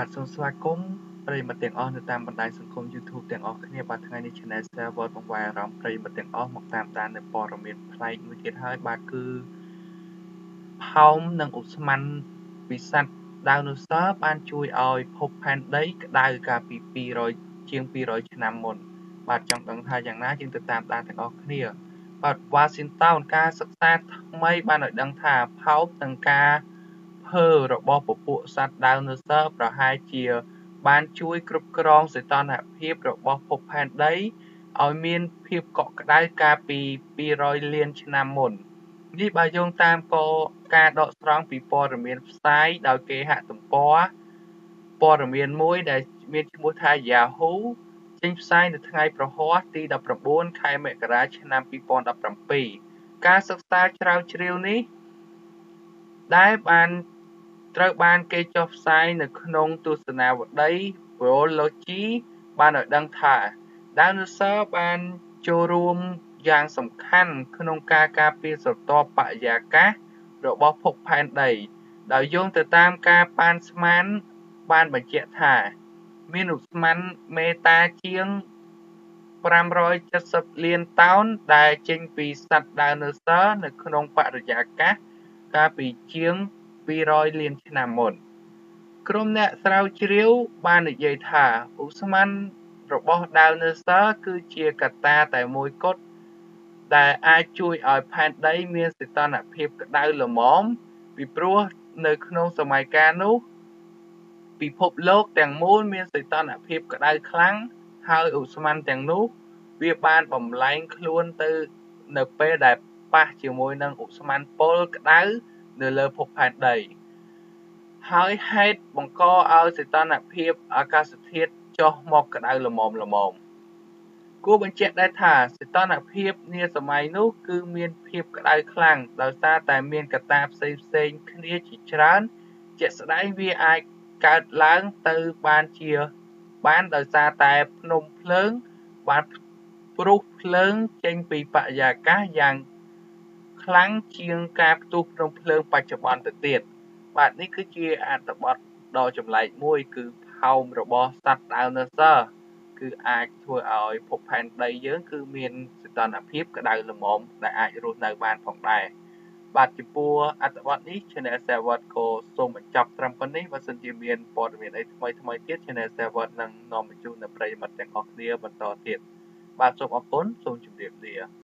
បាទសូមស្វាគមន៍ប្រិយមិត្តទាំងអស់នៅតាមបណ្ដាញសង្គម YouTube ទាំងអស់គ្នាបាទថ្ងៃនេះ Channel Server បង្វែរអារម្មណ៍ប្រិយមិត្តទាំងអស់មកតាមដាននៅព័ត៌មានផ្លែកមួយទៀតហើយបាទគឺ ផោម និង ឧស្ម័ន ពិសាត់ ដាវនូសរ បានជួយឲ្យភព ផែនដី ក្តៅកាលពី 200 ជាង 200 ឆ្នាំមុន បាទចង់ដឹងថាយ៉ាងណាយើងទៅតាមដានទាំងអស់គ្នា បាទ Washington ការសិក្សាថ្មីបានឲ្យដឹងថា ផោម និង ការ ភើរបស់ពពួកសត្វដាវនូស័រប្រហែលជាបានជួយគ្រប់គ្រងសីតុណ្ហភាពរបស់ភពផែនដីឲ្យមានភាពកក់ក្តៅកាលពី 200 លានឆ្នាំមុននេះបើយោងតាមការដកស្រង់ពីព័ត៌មានផ្សាយដោយគេហទំព័រព័ត៌មានមួយដែលមានឈ្មោះថា Yahoo ចេញផ្សាយនៅថ្ងៃប្រហ័សទី 19 ខែមករាឆ្នាំ 2017 ការសិក្សាស្រាវជ្រាវនេះដែលបាន ត្រូវបានគេចុះផ្សាយនៅក្នុងទស្សនាវដ្តី Biology បានឲ្យដឹងថា Dinosaur បានចូលរួមយ៉ាងសំខាន់ក្នុងការការពារស្រទាប់បរិយាកាសរបស់ភពផែនដី ដោយយោងទៅតាមការប៉ាន់ស្មានបានបញ្ជាក់ថា មានឧស្ម័នមេតាជាង 570 លាន តោន ដែលចេញពីសត្វ Dinosaur នៅក្នុងបរិយាកាសកាលពីជាង 200 លានឆ្នាំមុន ក្រុមអ្នកស្រាវជ្រាវបាននិយាយថា ឧស្ម័នរបស់ Dinosaur គឺជាកត្តាតែមួយគត់ ដែលអាចជួយឲ្យផែនដីមានសីតុណ្ហភាពក្តៅល្មម ពីព្រោះនៅក្នុងសម័យកាលនោះ ពិភពលោកទាំងមូលមានសីតុណ្ហភាពក្តៅខ្លាំង ហើយឧស្ម័នទាំងនោះ វាបានបំលែងខ្លួនទៅនៅពេលដែលប៉ះជាមួយនឹងឧស្ម័នពុលក្តៅ នៅលើភពផែនដីហើយហេតុបង្កឲ្យសីតុណ្ហភាពអាកាសធាតុចុះមកក្តៅល្មម ខ្លាំងជាងការផ្ទុះក្នុងភ្លើងបានព្រោះភ្លើងចេញពីបរិយាកាសយ៉ាងខ្លាំងជាងការផ្ទុះក្នុងភ្លើងបច្ចុប្បន្នទៅទៀតបាទនេះគឺជាអត្ថបទដ៏ចម្លែកមួយគឺផោមរបស់សត្វ Dinosaur គឺអាចធ្វើឲ្យភពផែនដីយើងគឺមានសីតុណ្ហភាពក្តៅល្មមដែលអាចរស់នៅបានផងដែរបាទចំពោះអត្ថបទនេះ Channel Server ក៏សូមបញ្ចប់ត្រឹមប៉ុណ្្នេះបើសិនជាមាន ព័ត៌មានអីថ្មីៗទៀត Channel Server នឹងនាំជូនដល់ប្រិយមិត្តទាំងអស់គ្នាបន្តទៀតបាទសូមអរគុណសូមជម្រាបលា